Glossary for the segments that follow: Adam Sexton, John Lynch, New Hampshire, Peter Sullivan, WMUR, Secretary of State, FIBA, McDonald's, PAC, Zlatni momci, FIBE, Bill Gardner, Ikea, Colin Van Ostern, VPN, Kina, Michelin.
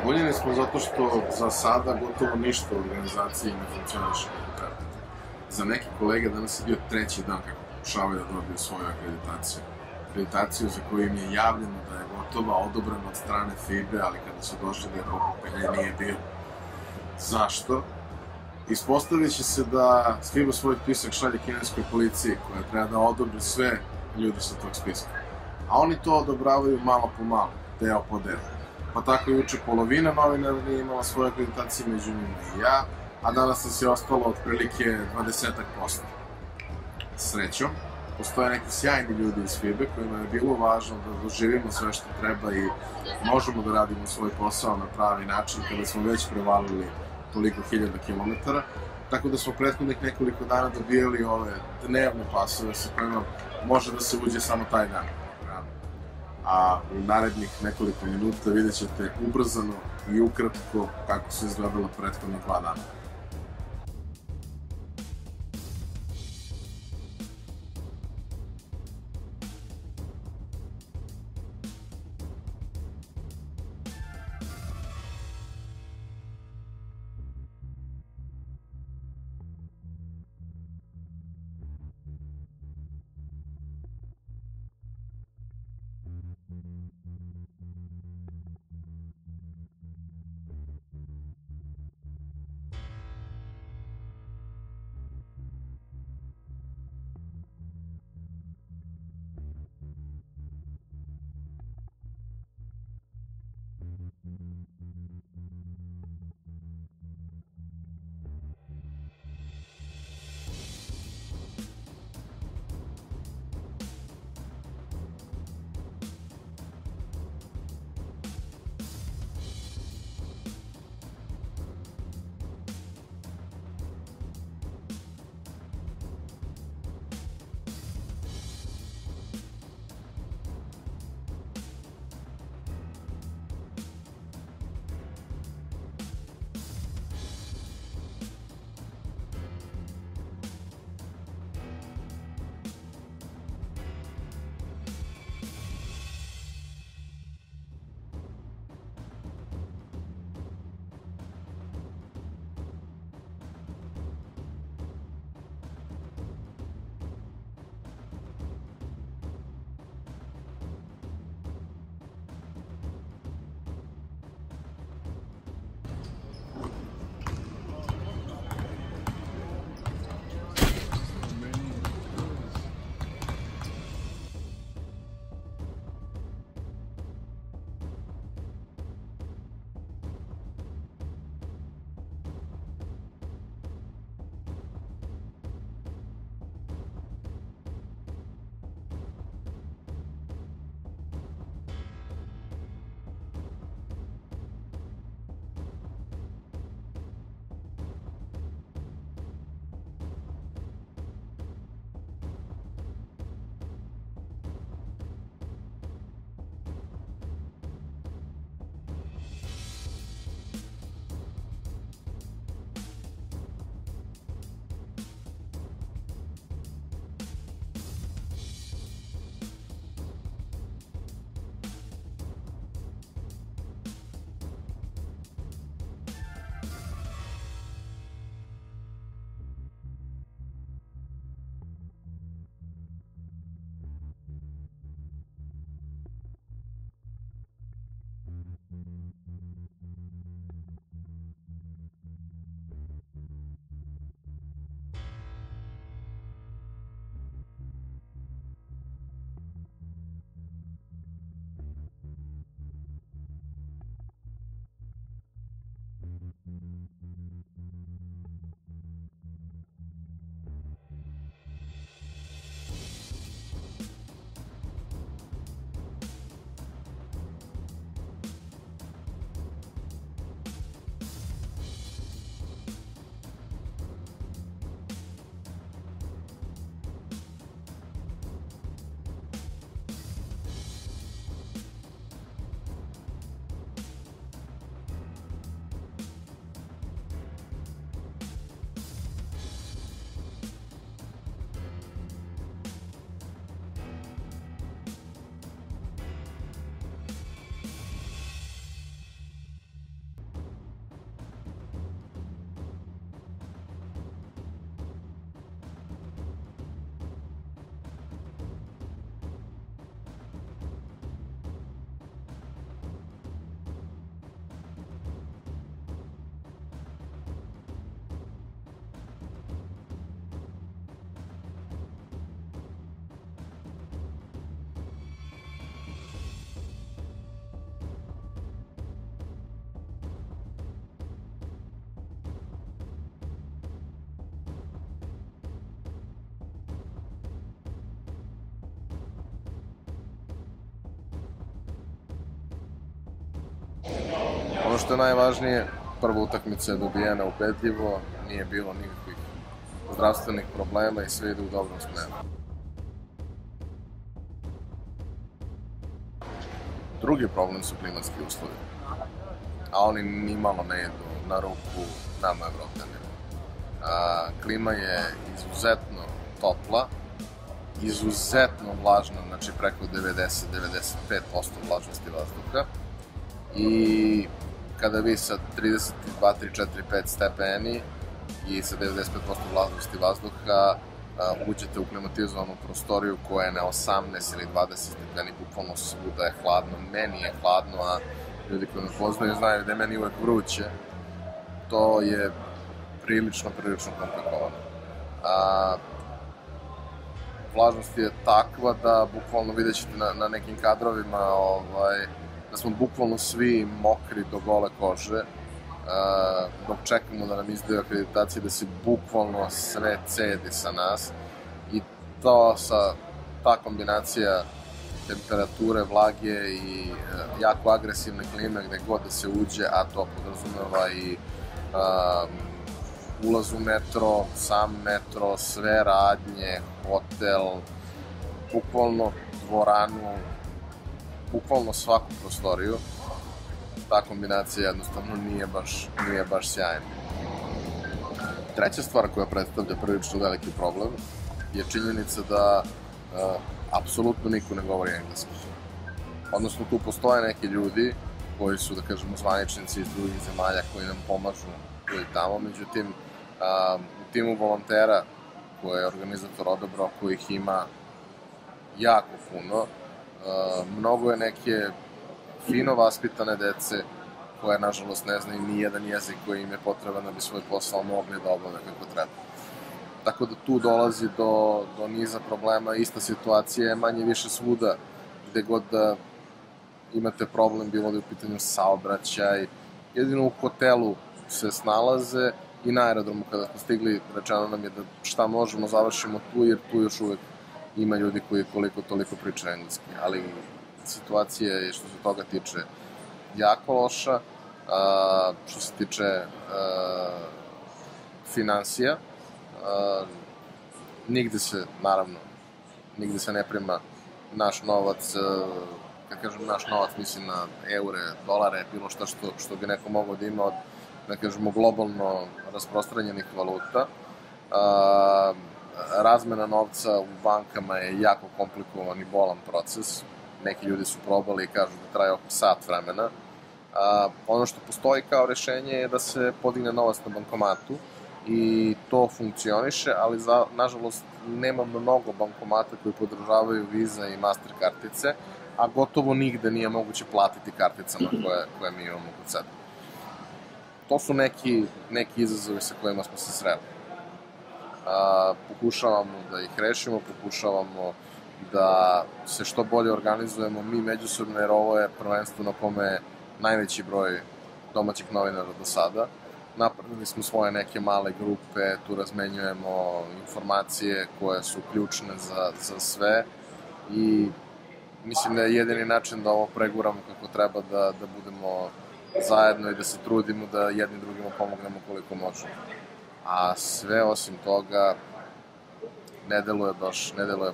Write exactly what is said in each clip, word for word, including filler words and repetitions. Zadovoljeni smo zato što za sada gotovo ništa u organizaciji ne funkcionaše kako treba. Za neke kolege danas je bio treći dan kako pokušavaju da dobiju svoju akreditaciju. Akreditaciju za koju im je javljeno da je gotova, odobrena od strane FIBE, ali kada su došli do okupljanja nije bio. Zašto? Ispostavit će se da FIBA svoj spisak šalje kineskoj policiji koja treba da odobri sve ljude sa tog spiska. A oni to odobravaju malo po malo, deo po deo. Pa tako juče polovina novinara nije imala svoje akreditacije, među njima i ja, a danas nas je ostalo otprilike dvadesetak posto. Srećom, postoje neki sjajni ljudi iz FIBE kojima je bilo važno da doživimo sve što treba i možemo da radimo svoj posao na pravi način kada smo već prevalili toliko hiljada kilometara, tako da smo prethodnih nekoliko dana dobijali ove dnevne pasove sa kojima može da se uđe samo taj dan. A u narednih nekoliko minuta vidjet ćete ubrzano i ukratko kako su izgledala prethodna dva dana. Ono što je najvažnije, prva utakmica je dobijena ubedljivo, nije bilo nikakvih zdravstvenih problema i sve ide u dobrom smjeru. Drugi problem su klimatski uslovi, a oni nimalo ne idu na ruku nama Evropljanima. Klima je izuzetno topla, izuzetno vlažna, znači preko devedeset do devedeset pet posto vlažnosti vazduha. I kada vi sa trideset dva, tri, četiri, pet stepeni i sa devedeset pet posto vlažnosti vazduha uđete u klimatizovanu prostoriju koja je na osamnaest ili dvadeset stepeni, bukvalno svuda je hladno. Meni je hladno, a ljudi koji me poznaju znaju da je meni uvek vruće. To je prilično, prilično komplikovano. Vlažnost je takva da bukvalno vidjet ćete na nekim kadrovima da smo bukvalno svi mokri do gole kože, dok čekamo da nam izdaju akreditacije, da se bukvalno sve cedi sa nas. I ta kombinacija temperature, vlage i jako agresivne klime gde god da se uđe, a to podrazumeva i ulaz u metro, sam metro, sve radnje, hotel, bukvalno dvoranu, bukvalno svaku prostoriju, ta kombinacija jednostavno nije baš sjajna. Treća stvar koja predstavlja prilično veliki problem je činjenica da apsolutno niko ne govori engleski. Odnosno, tu postoje neki ljudi koji su, da kažemo, zvaničnici iz drugih zemalja koji nam pomažu tu i tamo, međutim, u timu volontera koje je organizator odabrao, kojih ima jako puno, mnogo je neke fino vaspitane dece koje, nažalost, ne znaju ni jedan jezik koji im je potreban da bi svoj posao mogli da obave kako treba. Tako da tu dolazi do niza problema, ista situacija je manje više svuda, gde god da imate problem, bilo da je u pitanju saobraćaj, jedino u hotelu se snalaze i na aerodromu kada smo stigli rečeno nam je da šta možemo završimo tu, jer tu još uvek ima ljudi koji koliko toliko priča engleski, ali situacija je što se toga tiče jako loša. Što se tiče finansija, nigde se, naravno, nigde se ne prima naš novac. Kad kažem naš novac, mislim na eure, dolare, bilo šta što bi neko mogao da ima od, da kažemo, globalno rasprostranjenih valuta. Razmena novca u bankama je jako komplikovan i bolan proces. Neki ljudi su probali i kažu da traje oko sat vremena. Ono što postoji kao rešenje je da se podigne novac na bankomatu i to funkcioniše, ali nažalost nema mnogo bankomata koji podržavaju Visa i Master kartice, a gotovo nigde nije moguće platiti karticama koje mi imamo kod sebe. To su neki izazovi sa kojima smo se sreli. Pokušavamo da ih rešimo, pokušavamo da se što bolje organizujemo mi međusobno, jer ovo je prvenstvo na kome je najveći broj domaćih novinara do sada. Napravili smo svoje neke male grupe, tu razmenjujemo informacije koje su ključne za sve i mislim da je jedini način da ovo preguramo kako treba, da budemo zajedno i da se trudimo da jedni drugima pomognemo koliko možemo. A sve osim toga ne deluje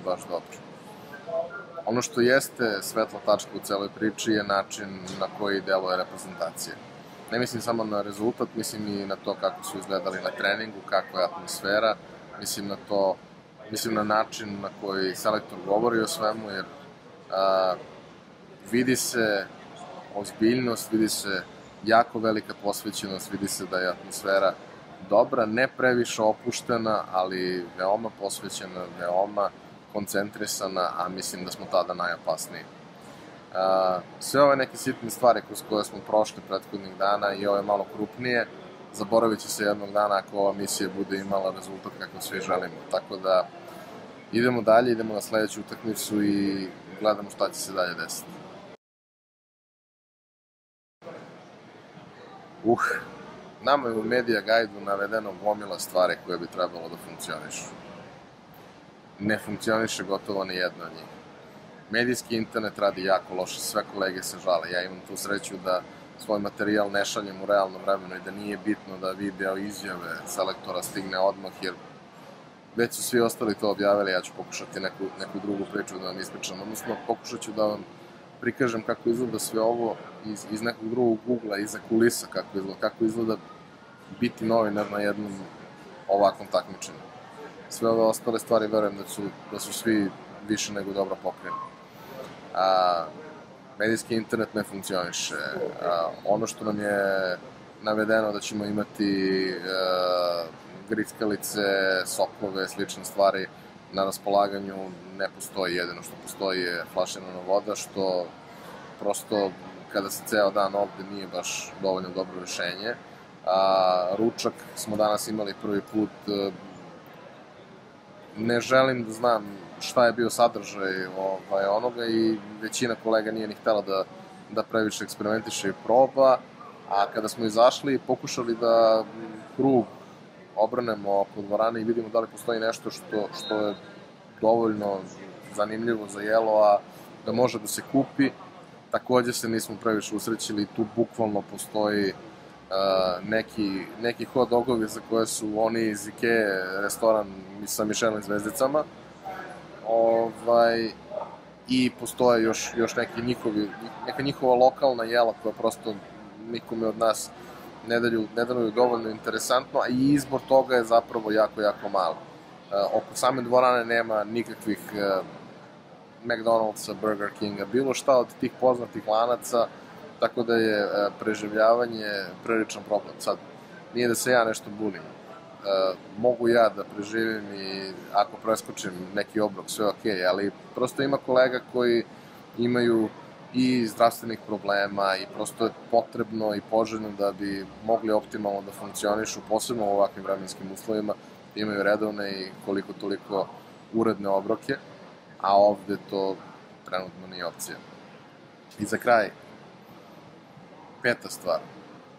baš dobro. Ono što jeste svetla tačka u celoj priči je način na koji deluje reprezentacija. Ne mislim samo na rezultat, mislim i na to kako su izgledali na treningu, kakva je atmosfera, mislim na to, mislim na način na koji selektor govori o svemu, jer vidi se ozbiljnost, vidi se jako velika posvećenost, vidi se da je atmosfera dobra, ne previše opuštena, ali veoma posvećena, veoma koncentrisana, a mislim da smo tada najopasniji. Sve ove neke sitne stvari kroz koje smo prošli prethodnih dana i ove malo krupnije, zaboravit će se jednog dana ako ova misija bude imala rezultat kako svi želimo. Tako da idemo dalje, idemo na sledeću utakmicu i gledamo šta će se dalje desiti. Uh, nama je u Media Guide-u navedeno gomila stvari koje bi trebalo da funkcionišu. Ne funkcioniše gotovo ni jedna od njih. Medijski internet radi jako loše, sve kolege se žale. Ja imam tu sreću da svoj materijal ne šaljem u realnom vremenu i da nije bitno da video izjave selektora stigne odmah, jer već su svi ostali to objavili, ja ću pokušati neku drugu priču da vam ispričam, odnosno pokušat ću da vam prikažem kako izgleda sve ovo iz nekog drugog ugla, iza kulisa kako izgleda, kako izgleda biti novinar na jednom ovakvom takmičenju. Sve ove ostale stvari verujem da su svi više nego dobro pokreni. Medijski internet ne funkcioniše. Ono što nam je navedeno da ćemo imati grickalice, sokove, slične stvari na raspolaganju ne postoji. Jedino što postoji je flaširana voda, što prosto kada se ceo dan ovde nije baš dovoljno dobro rešenje. Ručak smo danas imali prvi put. Ne želim da znam šta je bio sadržaj onoga i većina kolega nije ni htjela da previše eksperimentiše i proba, a kada smo izašli pokušali da krug obranemo po dvorani i vidimo da li postoji nešto što je dovoljno zanimljivo za jelo, a da može da se kupi, takođe se nismo previše usrećili, tu bukvalno postoji neki hot dogovi za koje su oni iz Ikea restoran sa Michelin zvezdicama i postoje još neka njihova lokalna jela koja prosto nikome od nas ne deluju dovoljno interesantno, a i izbor toga je zapravo jako, jako malo. Oko same dvorane nema nikakvih McDonald'sa, Burger Kinga, bilo šta od tih poznatih lanaca, tako da je preživljavanje priličan problem. Sad, nije da se ja nešto bunim. Mogu ja da preživim i ako preskočim neki obrok, sve je okej, ali prosto ima kolega koji imaju i zdravstvenih problema i prosto je potrebno i poželjno da bi mogli optimalno da funkcionišu, posebno u ovakvim vremenskim uslovima, imaju redovne i koliko toliko uredne obroke, a ovde to trenutno nije opcija. I za kraj, peta stvar,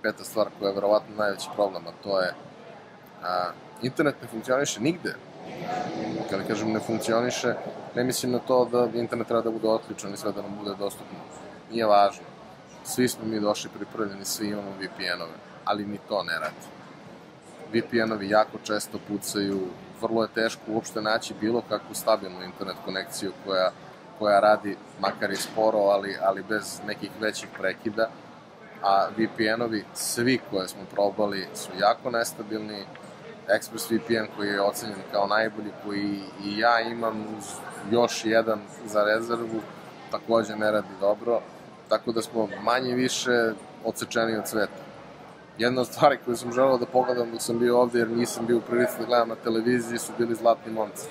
peta stvar koja je verovatno najveći problem, a to je internet ne funkcioniše nigde. Kada kažem ne funkcioniše, ne mislim na to da internet treba da bude otključan i sve da nam bude dostupno. Nije važno. Svi smo mi došli pripremljeni, svi imamo ve pe enove, ali ni to ne radi. ve pe enovi jako često pucaju, vrlo je teško uopšte naći bilo kakvu stabilnu internet konekciju koja radi, makar i sporo, ali bez nekih većih prekida. A ve pe enovi, svi koje smo probali, su jako nestabilni. Express ve pe en koji je ocenjen kao najbolji, koji i ja imam još jedan za rezervu, takođe ne radi dobro, tako da smo manje više odsečeni od sveta. Jedna od stvari koju sam želeo da pogledam dok sam bio ovde, jer nisam bio u prilici da gledam na televiziji, su bili Zlatni momci.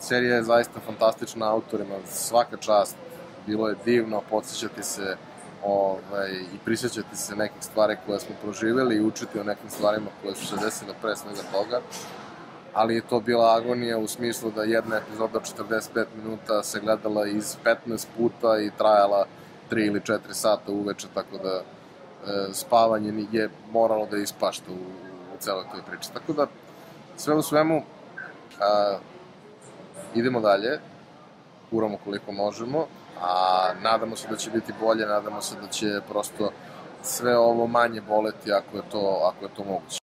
Serija je zaista fantastična autorima, svaka čast, bilo je divno podsjećati se i prisjećati se nekih stvari koje smo proživjeli i učiti o nekim stvarima koje su se desile pre svega toga, ali je to bila agonija u smislu da jedna epizoda od četrdeset pet minuta se gledala iz petnaest puta i trajala tri ili četiri sata uveče, tako da spavanje je moralo da ispašta u celoj toj priči. Tako da, sve u svemu, idemo dalje, kuramo koliko možemo, a nadamo se da će biti bolje, nadamo se da će prosto sve ovo manje boleti ako je to moguće.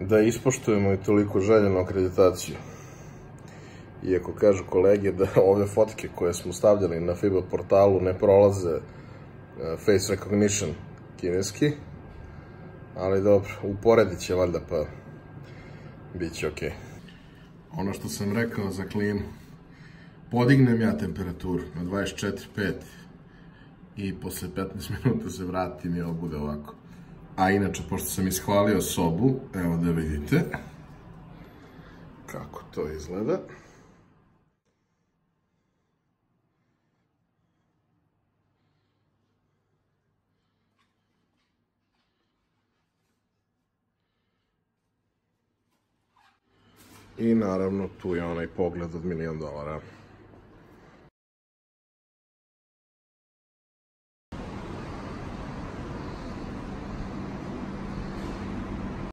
da ispoštujemo i toliko željenu akreditaciju. Iako kažu kolege da ove fotke koje smo stavljali na FIBA portalu ne prolaze face recognition kineski, ali dobro, uporedit će valjda pa bit će okej. Ono što sam rekao za klimu, podignem ja temperaturu na dvadeset četiri pet i posle petnaest minuta se vratim i ovo bude ovako. A inače, pošto sam ishvalio sobu, evo da vidite kako to izgleda. I naravno tu je onaj pogled od milion dolara.